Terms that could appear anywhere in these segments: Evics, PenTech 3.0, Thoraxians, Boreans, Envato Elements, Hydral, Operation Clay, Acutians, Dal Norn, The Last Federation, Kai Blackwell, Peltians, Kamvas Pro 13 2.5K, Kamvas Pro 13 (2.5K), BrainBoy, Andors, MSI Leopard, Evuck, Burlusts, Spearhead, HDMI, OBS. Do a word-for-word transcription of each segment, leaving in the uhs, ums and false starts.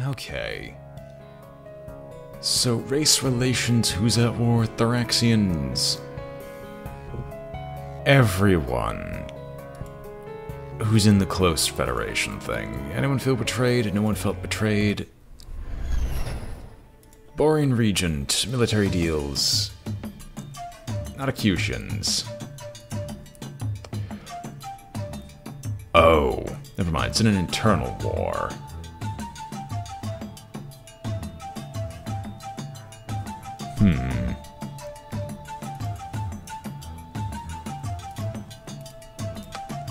Okay. So, race relations, who's at war? Thoraxians. Everyone who's in the close Federation thing. Anyone feel betrayed? No one felt betrayed. Borean Regent, military deals. Not Acutians. Oh, never mind, it's in an internal war. Hmm.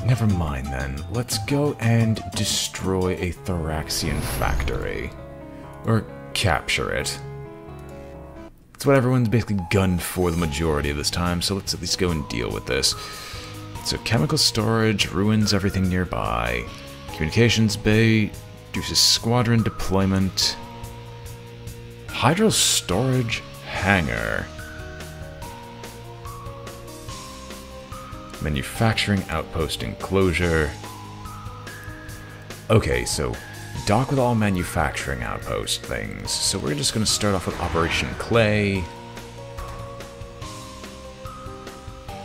Never mind then. Let's go and destroy a Thoraxian factory. Or capture it. It's what everyone's basically gunned for the majority of this time, so let's at least go and deal with this. So chemical storage ruins everything nearby. Communications bay reduces squadron deployment. Hydral storage hangar. Manufacturing outpost enclosure. Okay, so dock with all manufacturing outpost things. So we're just going to start off with Operation Clay.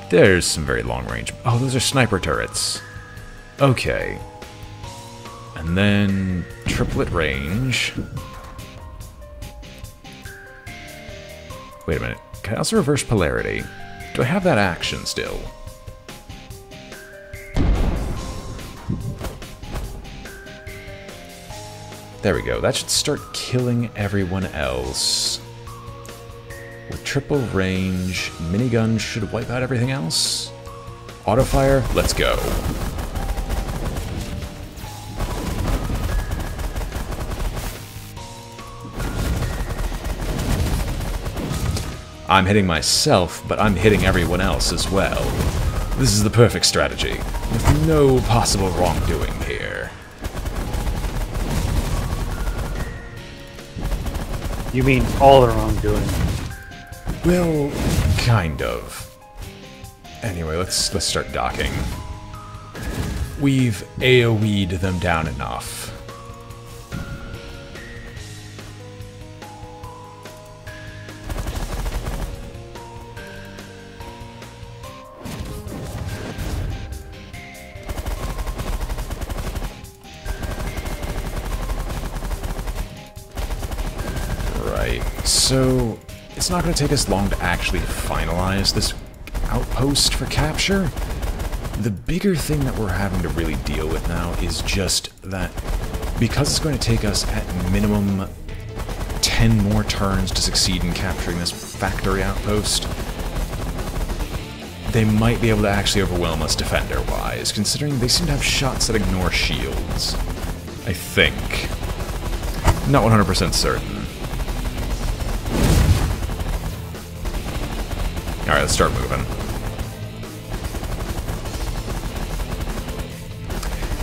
There's some very long range. Oh, those are sniper turrets. Okay. And then triplet range. Wait a minute. Can I also reverse polarity? Do I have that action still? There we go. That should start killing everyone else. With triple range, minigun should wipe out everything else. Autofire, let's go. I'm hitting myself, but I'm hitting everyone else as well. This is the perfect strategy. There's no possible wrongdoing here. You mean all the wrongdoing? Well, kind of. Anyway, let's let's start docking. We've AoE'd them down enough. So, it's not going to take us long to actually finalize this outpost for capture. The bigger thing that we're having to really deal with now is just that because it's going to take us at minimum ten more turns to succeed in capturing this factory outpost, they might be able to actually overwhelm us defender-wise, considering they seem to have shots that ignore shields. I think. Not one hundred percent certain. Alright, let's start moving.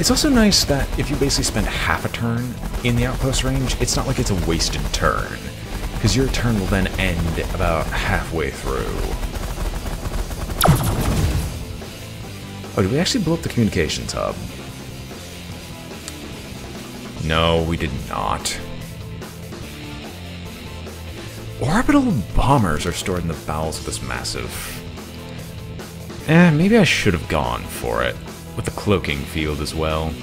It's also nice that if you basically spend half a turn in the outpost range, it's not like it's a wasted turn, because your turn will then end about halfway through. Oh, did we actually blow up the communications hub? No, we did not. Orbital bombers are stored in the bowels of this massive... Eh, maybe I should have gone for it. With the cloaking field as well.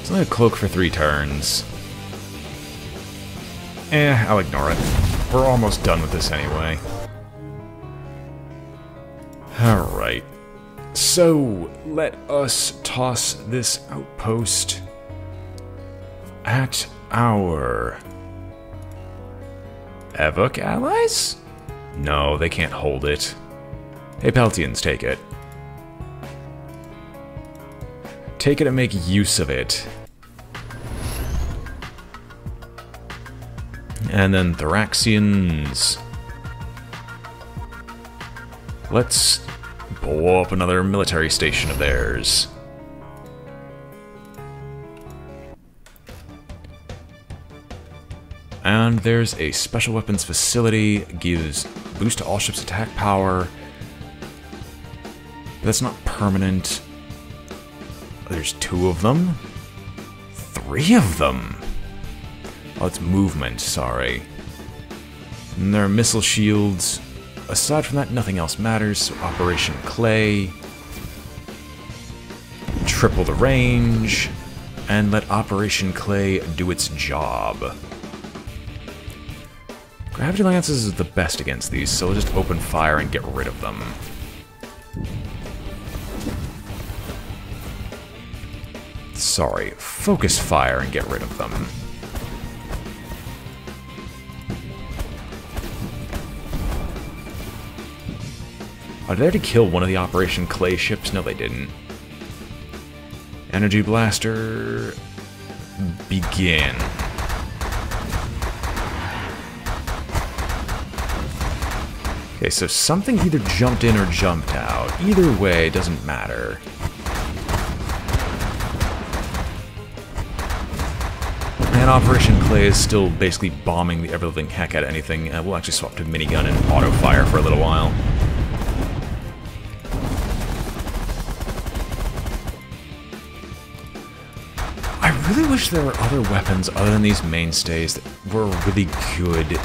It's only a cloak for three turns. Eh, I'll ignore it. We're almost done with this anyway. Alright. So, let us toss this outpost at our Evuck allies? No, they can't hold it. Hey, Peltians, take it. Take it and make use of it. And then Thoraxians. Let's... blow up another military station of theirs. And there's a special weapons facility, gives boost to all ships attack power. But that's not permanent. There's two of them? Three of them? Oh, it's movement, sorry. And there are missile shields. Aside from that, nothing else matters. So Operation Clay. Triple the range. And let Operation Clay do its job. Gravity Lances is the best against these, so we'll just open fire and get rid of them. Sorry, focus fire and get rid of them. Oh, did they already kill one of the Operation Clay ships? No, they didn't. Energy Blaster... begin. Okay, so something either jumped in or jumped out. Either way, it doesn't matter. And Operation Clay is still basically bombing the ever-living heck out of anything. Uh, we'll actually swap to minigun and auto-fire for a little while. I really wish there were other weapons other than these mainstays that were really good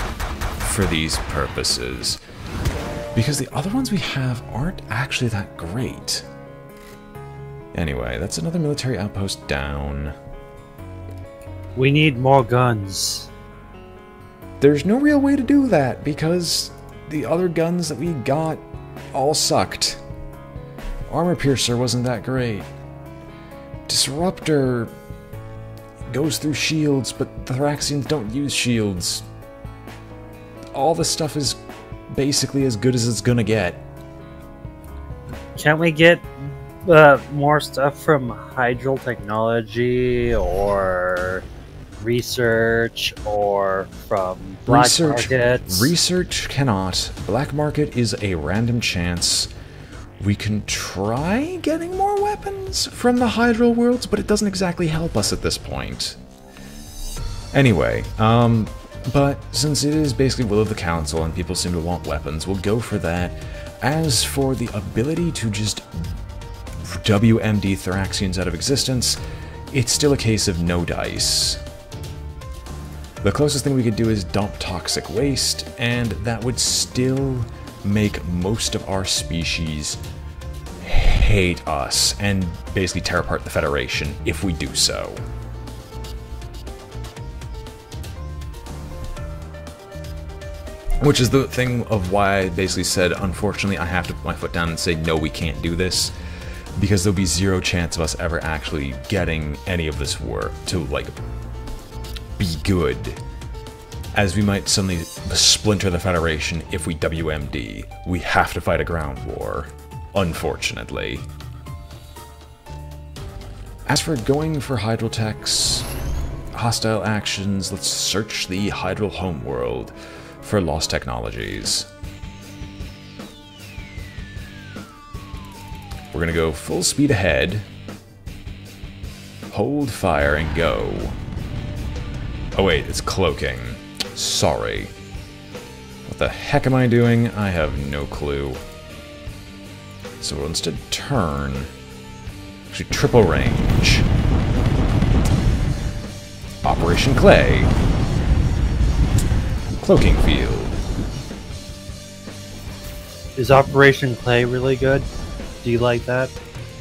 for these purposes. Because the other ones we have aren't actually that great. Anyway, that's another military outpost down. We need more guns. There's no real way to do that because the other guns that we got all sucked. Armor Piercer wasn't that great. Disruptor... goes through shields, but the Thoraxians don't use shields. All this stuff is basically as good as it's gonna get. Can't we get uh, more stuff from Hydral technology or research or from black research, markets? Research cannot. Black market is a random chance. We can try getting more weapons from the Hydral worlds, but it doesn't exactly help us at this point. Anyway, um, but since it is basically will of the council and people seem to want weapons, we'll go for that. As for the ability to just W M D Thoraxians out of existence, it's still a case of no dice. The closest thing we could do is dump toxic waste, and that would still... make most of our species hate us and basically tear apart the Federation if we do so. Which is the thing of why I basically said, unfortunately, I have to put my foot down and say, no, we can't do this, because there'll be zero chance of us ever actually getting any of this work to, like, be good. As we might suddenly splinter the Federation if we W M D. We have to fight a ground war, unfortunately. As for going for Hydral techs, hostile actions, let's search the Hydral homeworld for lost technologies. We're gonna go full speed ahead, hold fire and go. Oh wait, it's cloaking. Sorry. What the heck am I doing? I have no clue. So we'll instead turn. Actually, triple range. Operation Clay. Cloaking field. Is Operation Clay really good? Do you like that?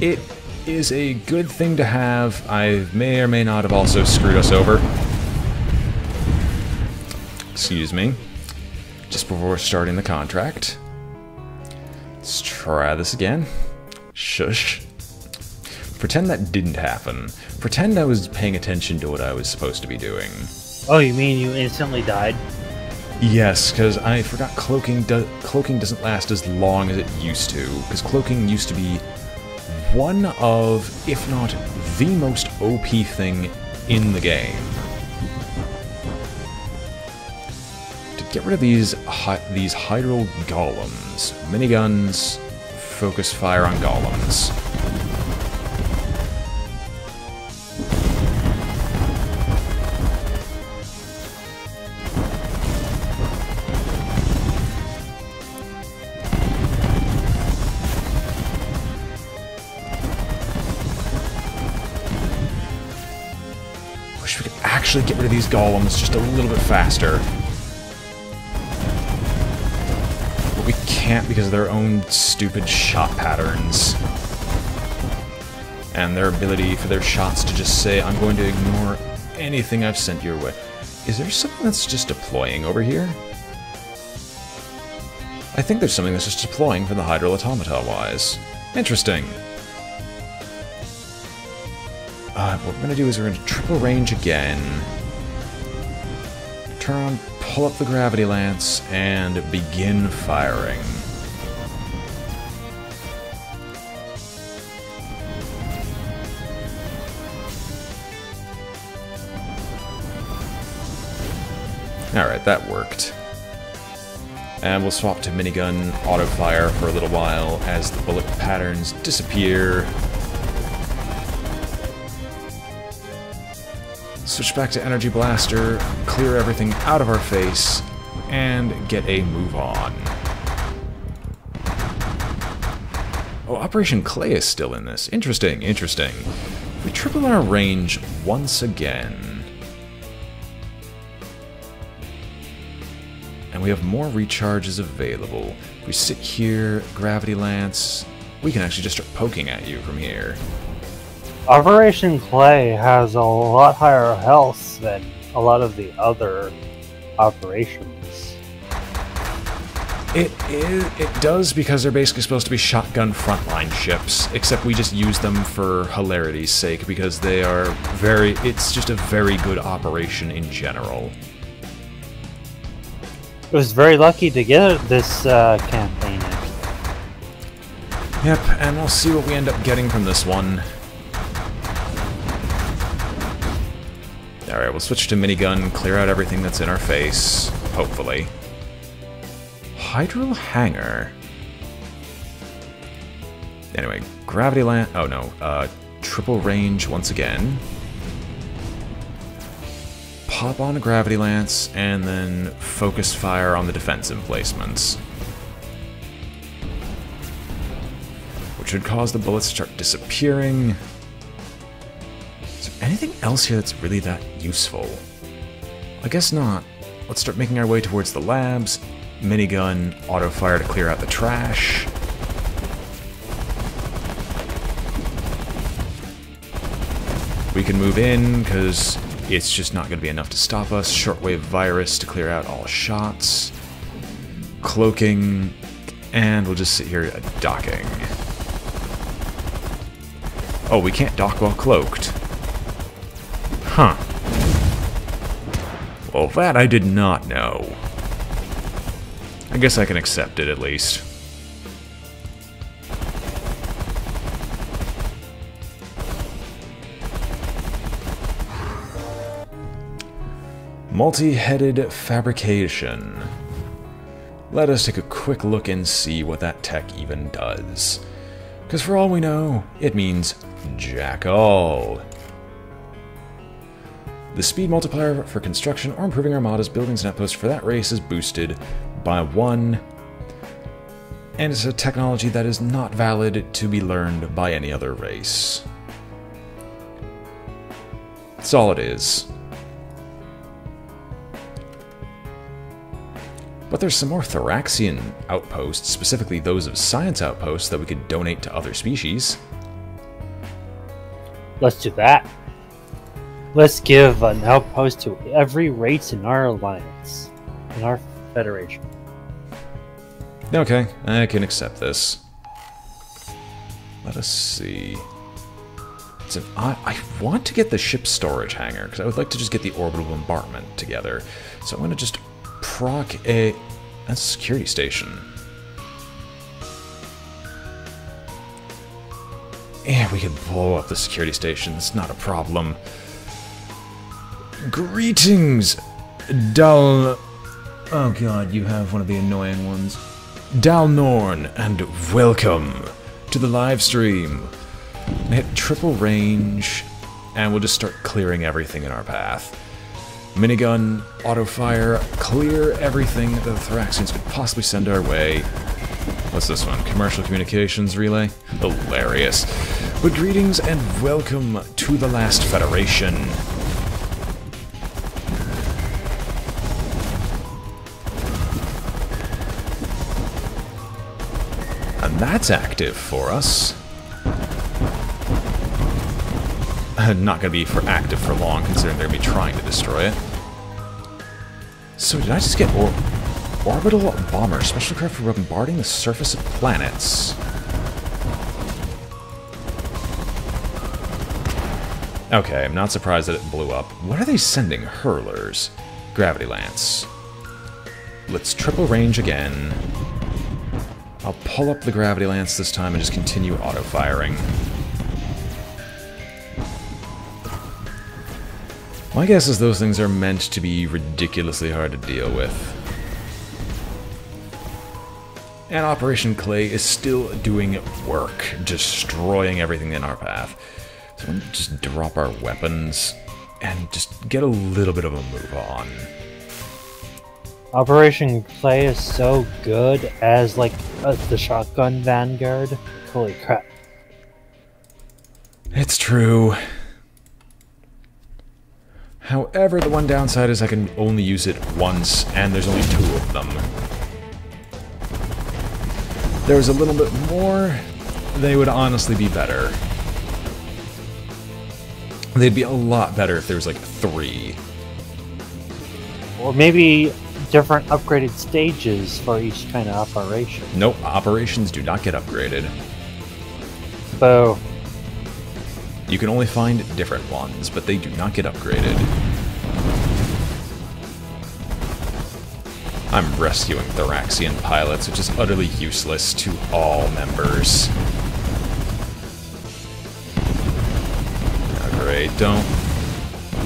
It is a good thing to have. I may or may not have also screwed us over. Excuse me, just before starting the contract. Let's try this again. Shush. Pretend that didn't happen. Pretend I was paying attention to what I was supposed to be doing. Oh, you mean you instantly died? Yes, because I forgot cloaking, do cloaking doesn't last as long as it used to, because cloaking used to be one of, if not the most O P thing in the game. Get rid of these hi these Hydral golems, miniguns, focus fire on golems. actually get rid of these golems just a little bit faster. But we can't because of their own stupid shot patterns. And their ability for their shots to just say, I'm going to ignore anything I've sent your way. Is there something that's just deploying over here? I think there's something that's just deploying from the Hydral Automata-wise. Interesting. Uh, what we're going to do is we're going to triple range again. Turn on, pull up the Gravity Lance, and begin firing. Alright, that worked. And we'll swap to minigun auto-fire for a little while as the bullet patterns disappear. Switch back to Energy Blaster, clear everything out of our face, and get a move on. Oh, Operation Clay is still in this. Interesting, interesting. We triple our range once again. And we have more recharges available. If we sit here, Gravity Lance, we can actually just start poking at you from here. Operation Clay has a lot higher health than a lot of the other operations. It is, it does, because they're basically supposed to be shotgun frontline ships, except we just use them for hilarity's sake because they are very, it's just a very good operation in general. I was very lucky to get this uh, campaign. Yep, and we'll see what we end up getting from this one. Alright, we'll switch to minigun, clear out everything that's in our face, hopefully. Hydral Hangar. Anyway, Gravity Land. Oh no, uh, triple range once again. Pop on a Gravity Lance, and then focus fire on the defense emplacements. Which would cause the bullets to start disappearing. Is there anything else here that's really that useful? I guess not. Let's start making our way towards the labs. Minigun, auto-fire to clear out the trash. We can move in, because it's just not going to be enough to stop us. Shortwave virus to clear out all shots. Cloaking. And we'll just sit here at docking. Oh, we can't dock while cloaked. Huh. Well, that I did not know. I guess I can accept it at least. Multi-headed fabrication. Let us take a quick look and see what that tech even does. Because for all we know, it means jack all. The speed multiplier for construction or improving armadas, buildings, and outposts for that race is boosted by one. And it's a technology that is not valid to be learned by any other race. That's all it is. But there's some more Thoraxian outposts, specifically those of science outposts, that we could donate to other species. Let's do that. Let's give an outpost to every race in our alliance, in our federation. Okay, I can accept this. Let us see. So I, I want to get the ship storage hangar, because I would like to just get the orbital bombardment together. So I'm going to just proc a... that's a security station. Yeah, we could blow up the security station. It's not a problem. Greetings, Dal... oh god, you have one of the annoying ones. Dal Norn, and welcome to the live stream. I hit triple range, and we'll just start clearing everything in our path. Minigun, auto-fire, clear everything that the Thoraxians could possibly send our way. What's this one? Commercial communications relay? Hilarious. But greetings and welcome to the Last Federation. That's active for us. Not gonna be for active for long, considering they're gonna be trying to destroy it. So did I just get or orbital bomber, special craft for bombarding the surface of planets? Okay, I'm not surprised that it blew up. What are they sending? Hurlers. Gravity lance. Let's triple range again. I'll pull up the gravity lance this time and just continue auto-firing. My guess is those things are meant to be ridiculously hard to deal with. And Operation Clay is still doing work, destroying everything in our path. So we'll just drop our weapons and just get a little bit of a move on. Operation Clay is so good as, like, uh, the shotgun vanguard. Holy crap. It's true. However, the one downside is I can only use it once, and there's only two of them. If there was a little bit more, they would honestly be better. They'd be a lot better if there was like three. Or maybe different upgraded stages for each kind of operation. Nope, operations do not get upgraded. Boo. You can only find different ones, but they do not get upgraded. I'm rescuing Thoraxian pilots, which is utterly useless to all members. Alright, don't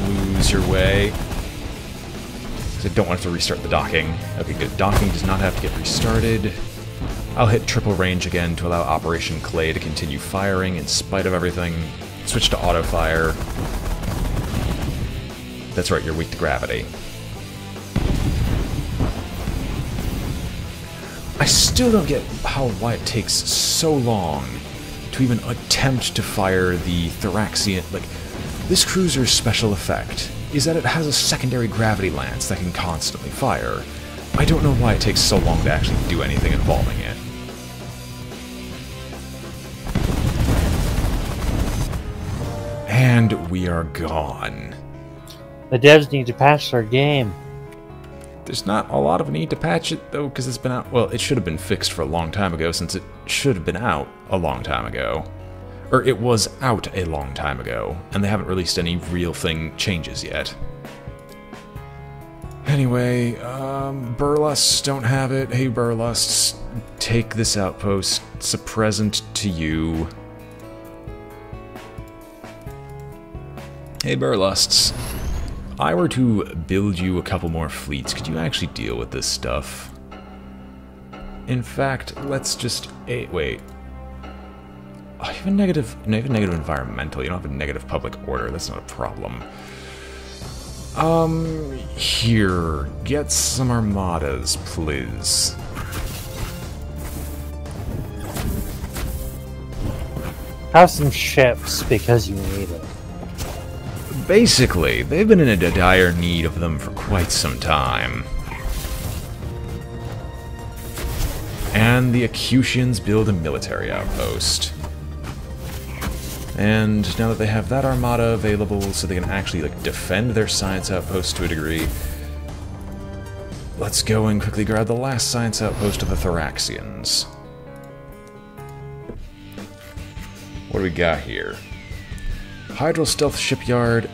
lose your way. I don't want to have to restart the docking. Okay, good. Docking does not have to get restarted. I'll hit triple range again to allow Operation Clay to continue firing in spite of everything. Switch to auto-fire. That's right, you're weak to gravity. I still don't get how why it takes so long to even attempt to fire the Thoraxian. Like, this cruiser's special effect is that it has a secondary gravity lance that can constantly fire. I don't know why it takes so long to actually do anything involving it. And we are gone. The devs need to patch their game. There's not a lot of need to patch it, though, because it's been out... Well, it should have been fixed for a long time ago, since it should have been out a long time ago. Or it was out a long time ago, and they haven't released any real thing changes yet. Anyway, um, Burlusts don't have it. Hey, Burlusts, take this outpost. It's a present to you. Hey, Burlusts. If I were to build you a couple more fleets, could you actually deal with this stuff? In fact, let's just... Hey, wait. Oh, you have a negative... No, you have a negative environmental. You don't have a negative public order. That's not a problem. Um, here. Get some armadas, please. Have some ships, because you need it. Basically, they've been in a dire need of them for quite some time. And the Acutians build a military outpost. And now that they have that armada available, so they can actually like defend their science outpost to a degree, let's go and quickly grab the last science outpost of the Thoraxians. What do we got here? Hydral Stealth Shipyard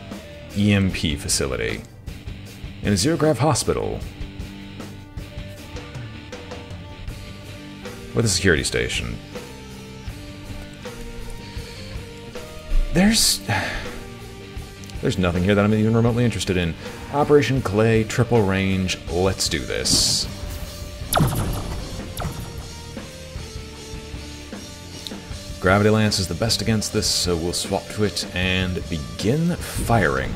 E M P facility, and a zero-grav hospital with a security station. There's... There's nothing here that I'm even remotely interested in. Operation Clay, triple range, let's do this. Gravity Lance is the best against this, so we'll swap to it and begin firing.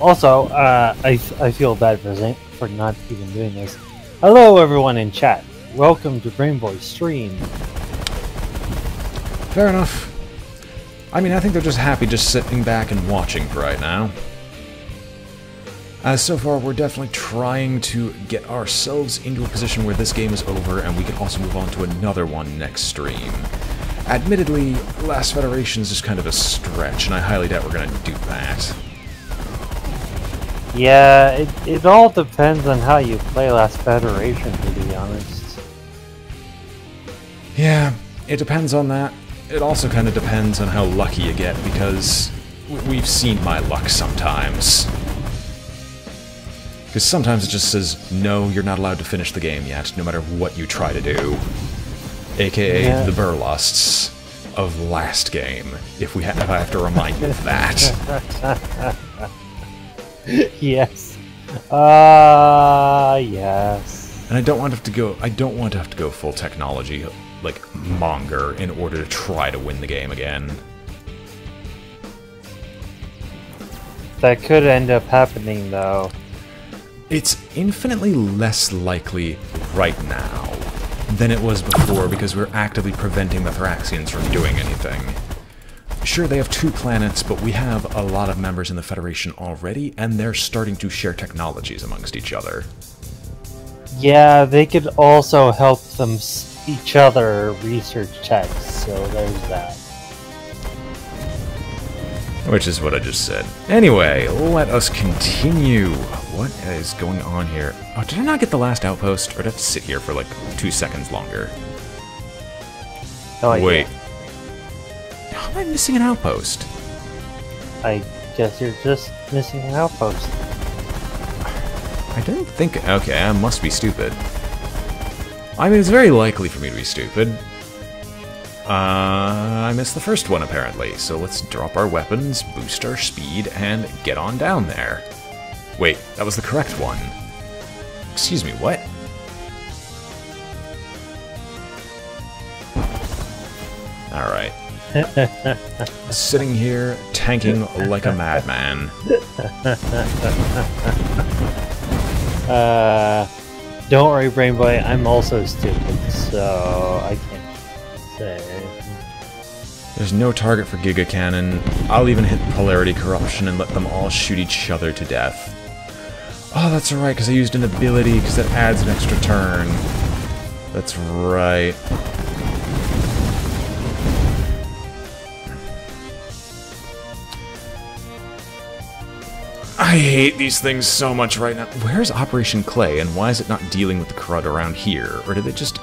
Also, uh, I, I feel bad for, for not even doing this. Hello everyone in chat. Welcome to Brainboy's stream. Fair enough. I mean, I think they're just happy just sitting back and watching for right now. Uh, so far, we're definitely trying to get ourselves into a position where this game is over and we can also move on to another one next stream. Admittedly, Last Federation is just kind of a stretch, and I highly doubt we're going to do that. Yeah, it, it all depends on how you play Last Federation, to be honest. Yeah, it depends on that. It also kind of depends on how lucky you get, because we've seen my luck sometimes. Because sometimes it just says, no, you're not allowed to finish the game yet, no matter what you try to do. A K A yeah. The Burlusts of last game, if we have, if I have to remind you of that. Yes. Ah, uh, yes. And I don't want to have to go. I don't want to have to go full technology, like monger, in order to try to win the game again. That could end up happening, though. It's infinitely less likely right now than it was before, because we're actively preventing the Thoraxians from doing anything. Sure, they have two planets, but we have a lot of members in the Federation already, and they're starting to share technologies amongst each other. Yeah, they could also help them each other research tech, so there's that. Which is what I just said. Anyway, let us continue. What is going on here? Oh, did I not get the last outpost? Or did I have to sit here for like two seconds longer? No, wait. How am I missing an outpost? I guess you're just missing an outpost. I didn't think... Okay, I must be stupid. I mean, it's very likely for me to be stupid. Uh, I missed the first one, apparently, so let's drop our weapons, boost our speed, and get on down there. Wait, that was the correct one. Excuse me, what? Alright. Sitting here, tanking like a madman. Uh, don't worry, Brain Boy, I'm also stupid, so I can't. There's no target for Giga Cannon. I'll even hit Polarity Corruption and let them all shoot each other to death. Oh, that's right, because I used an ability, because that adds an extra turn. That's right. I hate these things so much right now. Where's Operation Clay, and why is it not dealing with the crud around here? Or did they just...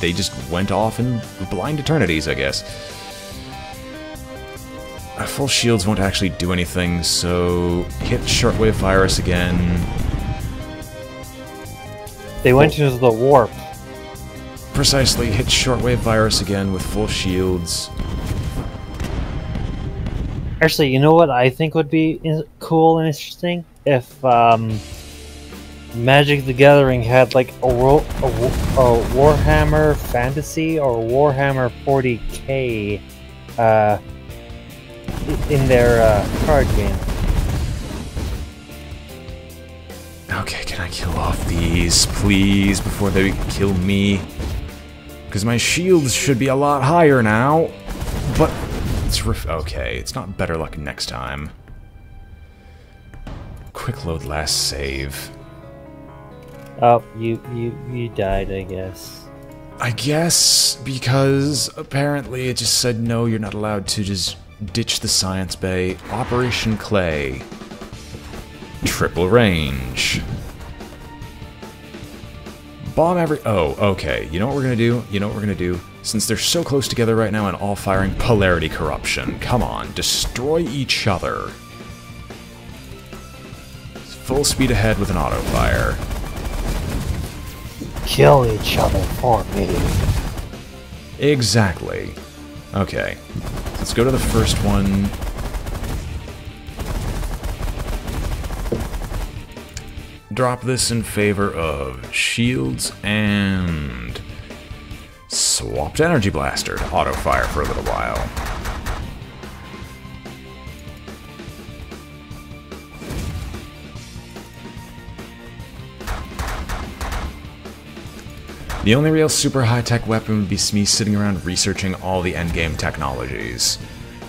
they just went off in blind eternities, I guess. Our full shields won't actually do anything, so... hit Shortwave Virus again. They went into the warp. Precisely. Hit Shortwave Virus again with full shields. Actually, you know what I think would be cool and interesting? If um, Magic the Gathering had like a, ro a, a Warhammer Fantasy or Warhammer forty K uh, in their uh, card game. Okay, can I kill off these, please, before they kill me? Because my shields should be a lot higher now, but... It's ref okay, it's not better luck next time. Quick load last save. Oh, you, you, you died, I guess. I guess, because apparently it just said no, you're not allowed to just ditch the science bay. Operation Clay. Triple range. Bomb every- oh, okay. You know what we're gonna do? You know what we're gonna do? Since they're so close together right now and all firing Polarity Corruption. Come on, destroy each other. Full speed ahead with an auto-fire. Kill each other for me. Exactly. Okay. Let's go to the first one. Drop this in favor of shields and... swapped Energy Blaster to auto-fire for a little while. The only real super high-tech weapon would be me sitting around researching all the endgame technologies.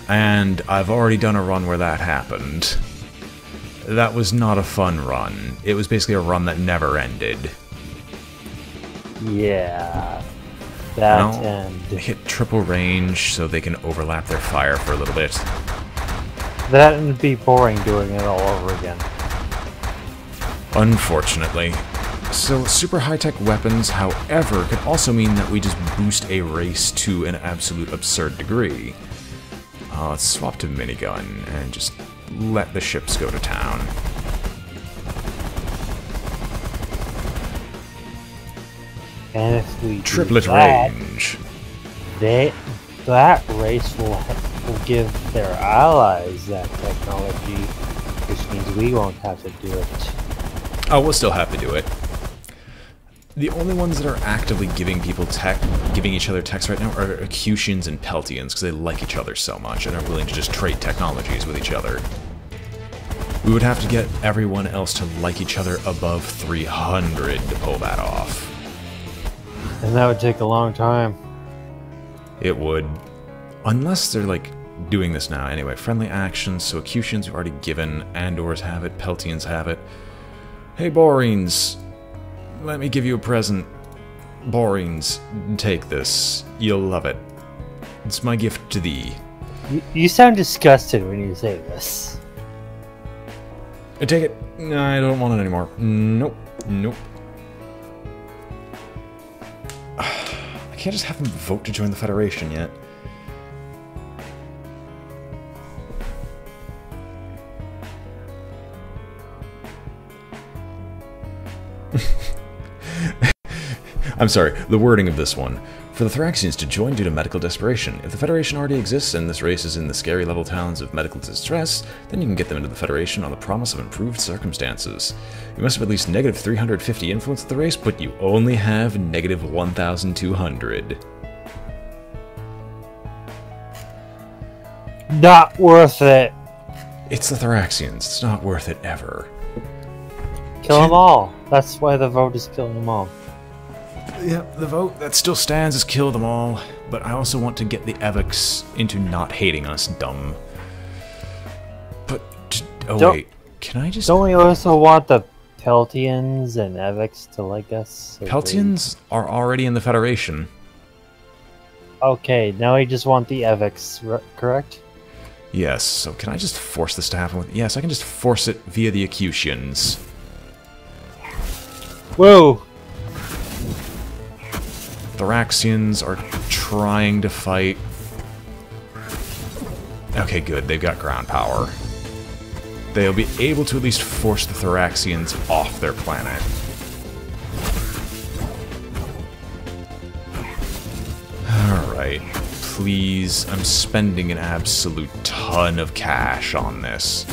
And I've already done a run where that happened. that was not a fun run. It was basically a run that never ended. Yeah. That now, and... they hit triple range so they can overlap their fire for a little bit. That would be boring doing it all over again. Unfortunately. So super high-tech weapons, however, could also mean that we just boost a race to an absolute absurd degree. Uh, let's swap to minigun and just let the ships go to town. And if we triplet do that, range, they, that race will, will give their allies that technology, which means we won't have to do it. Oh, we'll still have to do it. The only ones that are actively giving people tech, giving each other techs right now are Acutians and Peltians, because they like each other so much and are willing to just trade technologies with each other. We would have to get everyone else to like each other above three hundred to pull that off. And that would take a long time. It would. Unless they're, like, doing this now. Anyway, friendly actions, so Acutians we've already given, Andors have it, Peltians have it. Hey, Boreans, let me give you a present. Boreans, take this. You'll love it. It's my gift to thee. You, you sound disgusted when you say this. I take it. No, I don't want it anymore. Nope. Nope. I can't just have them vote to join the Federation yet. I'm sorry, the wording of this one. For the Thoraxians to join due to medical desperation. If the Federation already exists and this race is in the scary level towns of medical distress, then you can get them into the Federation on the promise of improved circumstances. You must have at least negative three hundred fifty influence at the race, but you only have negative one thousand two hundred. Not worth it. It's the Thoraxians. It's not worth it ever. Kill them all. That's why the vote is killing them all. Yeah, the vote that still stands is kill them all, but I also want to get the Evics into not hating us, dumb. But, oh don't, wait, can I just... Don't we also want the Peltians and Evics to like us? So Peltians they... are already in the Federation. Okay, now we just want the Evics, correct? Yes, so can I just force this to happen with... Yes, I can just force it via the Acutians. Whoa! Thoraxians are trying to fight. Okay, good. They've got ground power. They'll be able to at least force the Thoraxians off their planet. Alright. Please, I'm spending an absolute ton of cash on this.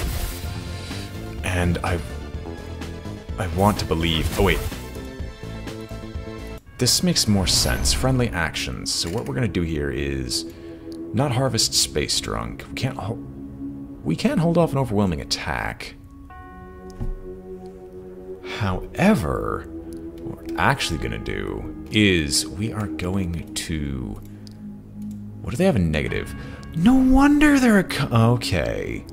And I... I want to believe... Oh, wait. This makes more sense. Friendly actions. So what we're going to do here is not harvest space drunk. We can't, ho we can't hold off an overwhelming attack. However, what we're actually going to do is we are going to... What do they have in negative? No wonder they're... Ec okay.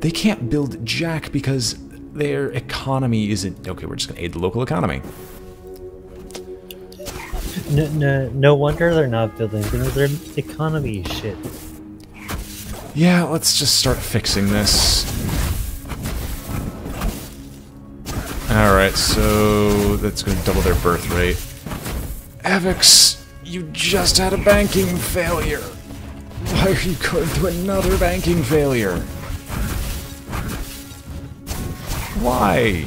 They can't build jack because their economy isn't... Okay, we're just going to aid the local economy. No, no, no wonder they're not building things. Their economy is shit. Yeah, let's just start fixing this. Alright, so that's going to double their birth rate. Evics, you just had a banking failure. Why are you going through another banking failure? Why?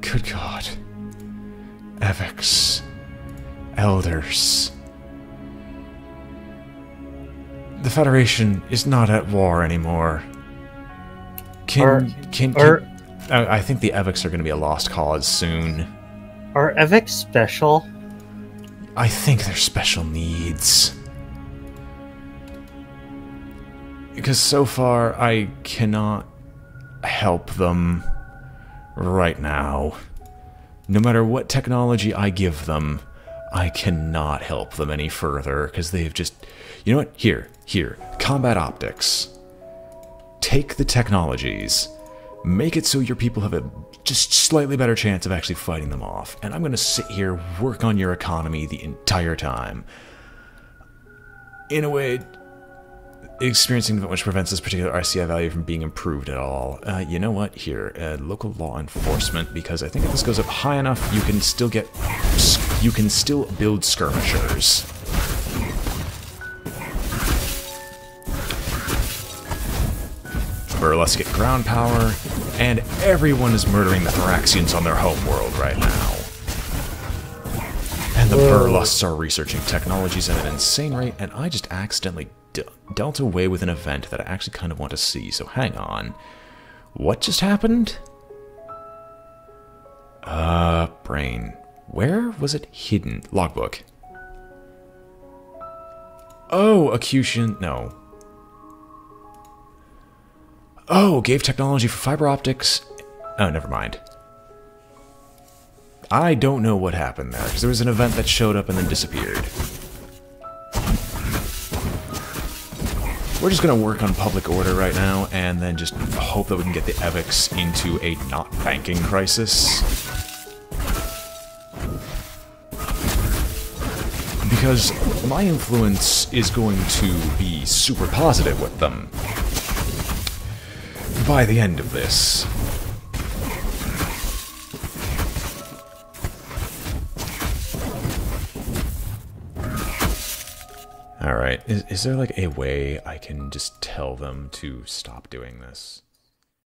Good God. Evics. Elders. The Federation is not at war anymore. Can... Are, can, can are, I think the Evics are going to be a lost cause soon. Are Evics special? I think they're special needs. Because so far, I cannot help them. Right now. No matter what technology I give them, I cannot help them any further, because they've just You know what? Here, here. Combat optics. Take the technologies. Make it so your people have a just slightly better chance of actually fighting them off. And I'm going to sit here, work on your economy the entire time. In a way, experiencing event which prevents this particular R C I value from being improved at all. Uh, you know what? Here, uh, local law enforcement, because I think if this goes up high enough, you can still get, you can still build skirmishers. Burlusts get ground power, and everyone is murdering the Thoraxians on their homeworld right now. And the Burlusts are researching technologies at an insane rate, and I just accidentally dealt away with an event that I actually kind of want to see, so hang on. What just happened? Uh, brain. Where was it hidden? Logbook. Oh, Acutian, no. Oh, gave technology for fiber optics. Oh, never mind. I don't know what happened there, because there was an event that showed up and then disappeared. We're just going to work on public order right now, and then just hope that we can get the Evics into a not banking crisis. Because my influence is going to be super positive with them by the end of this. Alright, is, is there like a way I can just tell them to stop doing this?